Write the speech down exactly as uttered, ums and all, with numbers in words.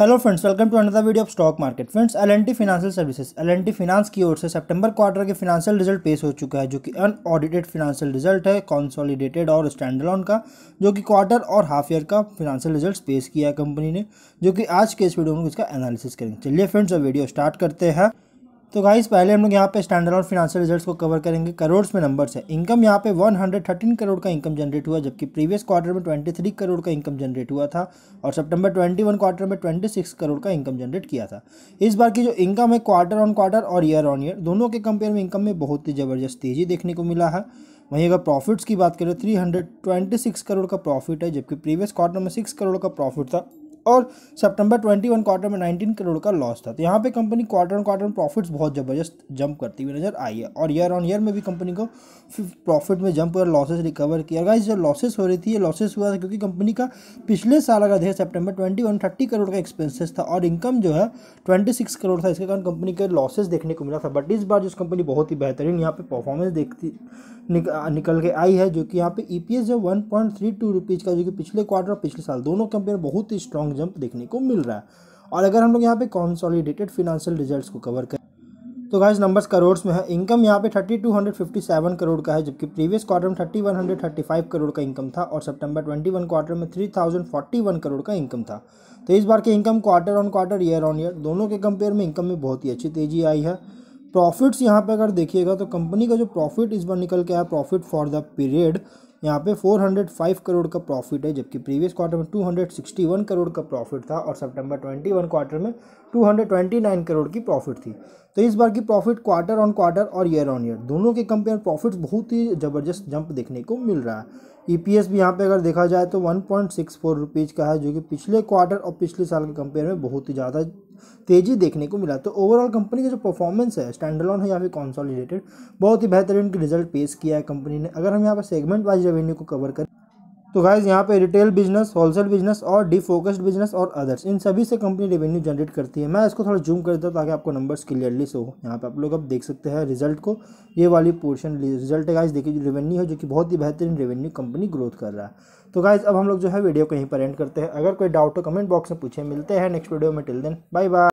Hello friends, welcome to another video of stock market. Friends, L and T financial services L and T finance की ओर से सितंबर quarter के financial result पेश हो चुका है, जो कि अनऑडिटेड फिनेंशियल रिजल्ट है कंसोलिडेटेड और स्टैंडअलोन का, जो कि क्वार्टर और हाफ ईयर का फिनेंशियल रिजल्ट पेश किया है कंपनी ने, जो कि आज के इस वीडियो में इसका एनालिसिस करेंगे। चलिए फ्रेंड्स, अब वीडियो स्टार्ट करते हैं। तो गाइस, पहले हम लोग यहाँ पे स्टैंडअलोन फिनेंशियल रिजल्ट्स को कवर करेंगे। करोड़ में नंबर्स है। इनकम यहाँ पे एक सौ तेरह करोड़ का इनकम जनरेट हुआ, जबकि प्रीवियस क्वार्टर में तेईस करोड़ का इनकम जनरेट हुआ था और सितंबर इक्कीस क्वार्टर में छब्बीस करोड़ का इनकम जनरेट किया था। इस बार की जो इनकम है क्वार्टर ऑन क्वार्टर और ईयर ऑन ईयर दोनों के कंपेयर में इनकम में बहुत ही ज़बरदस्त तेज़ी देखने को मिला है। वहीं अगर प्रॉफिट्स की बात करें, तीन सौ छब्बीस करोड़ का प्रॉफिट है, जबकि प्रीवियस क्वार्टर में छह करोड़ का प्रॉफिट था और सितंबर इक्कीस क्वार्टर में उन्नीस करोड़ का लॉस था। तो यहाँ पे कंपनी क्वार्टर ऑन क्वार्टर में प्रॉफिट्स बहुत ज़बरदस्त जंप करती हुई नज़र आई है और ईयर ऑन ईयर में भी कंपनी को प्रॉफिट में जंप और लॉसेस रिकवर किया। गाइस, जो लॉसेस हो रही थी, ये लॉसेस हुआ था क्योंकि कंपनी का पिछले साल अगर देखें सितंबर इक्कीस तीस करोड़ का एक्सपेंसेस था और इनकम जो है छब्बीस करोड़ था, इसके कारण कंपनी के लॉसेज देखने को मिला था। बट इस बार जो कंपनी बहुत ही बेहतरीन यहाँ पर परफॉर्मेंस देखती निक, निकल के आई है, जो कि यहाँ पे ई पी एस जो one point three two rupees का, जो कि पिछले क्वार्टर और पिछले साल दोनों कंपेयर बहुत ही स्ट्रॉन्ग जंप देखने को मिल रहा है। और अगर हम लोग यहाँ पे कंसोलिडेटेड फिनेंशियल रिजल्ट्स को कवर करें तो गाइस, नंबर्स करोड़ में है। इनकम यहाँ पे बत्तीस सौ सत्तावन करोड़ का है, जबकि प्रीवियस क्वार्टर में इकतीस सौ पैंतीस करोड़ का इनकम था और सितंबर इक्कीस क्वार्टर में तीन हज़ार इकतालीस करोड़ का इनकम था। तो इस बार के income quarter on quarter year on year दोनों के कंपेयर में इनकम में बहुत ही अच्छी तेज़ी आई है। प्रॉफिट्स यहाँ पे अगर देखिएगा तो कंपनी का जो प्रॉफिट इस बार निकल के आया, प्रॉफिट फॉर द पीरियड यहाँ पे चार सौ पाँच करोड़ का प्रॉफिट है, जबकि प्रीवियस क्वार्टर में दो सौ इकसठ करोड़ का प्रॉफिट था और सितंबर इक्कीस क्वार्टर में दो सौ उनतीस करोड़ की प्रॉफिट थी। तो इस बार की प्रॉफिट क्वार्टर ऑन क्वार्टर और ईयर ऑन ईयर दोनों के कंपेयर प्रॉफिट्स बहुत ही ज़बरदस्त जंप देखने को मिल रहा है। ई पी एस भी यहाँ पे अगर देखा जाए तो एक पॉइंट छह चार रुपीज़ का है, जो कि पिछले क्वार्टर और पिछले साल के कंपेयर में बहुत ही ज़्यादा तेज़ी देखने को मिला। तो ओवरऑल कंपनी का जो परफॉर्मेंस है, स्टैंडअलोन है या फिर कंसोलिडेटेड, बहुत ही बेहतरीन रिजल्ट पेश किया है कंपनी ने। अगर हम यहाँ पर सेगमेंट वाइज रेवेन्यू को कवर करें तो गाइस, यहाँ पे रिटेल बिजनेस, होलसेल बिजनेस और डिफोकस्ड बिजनेस और अदर्स, इन सभी से कंपनी रेवेन्यू जनरेट करती है। मैं इसको थोड़ा जूम कर देता हूँ ताकि आपको नंबर्स क्लियरली शो हो। यहाँ पे आप लोग अब देख सकते हैं रिजल्ट को, ये वाली पोर्शन रिजल्ट है गाइस। देखिए रेवेन्यू है, जो कि बहुत ही बेहतरीन रेवेन्यू कंपनी ग्रोथ कर रहा है। तो गाइस, अब हम लोग जो है वीडियो को यहीं पर एंड करते हैं। अगर कोई डाउट हो कमेंट बॉक्स में पूछे। मिलते हैं नेक्स्ट वीडियो में। Till then, bye bye.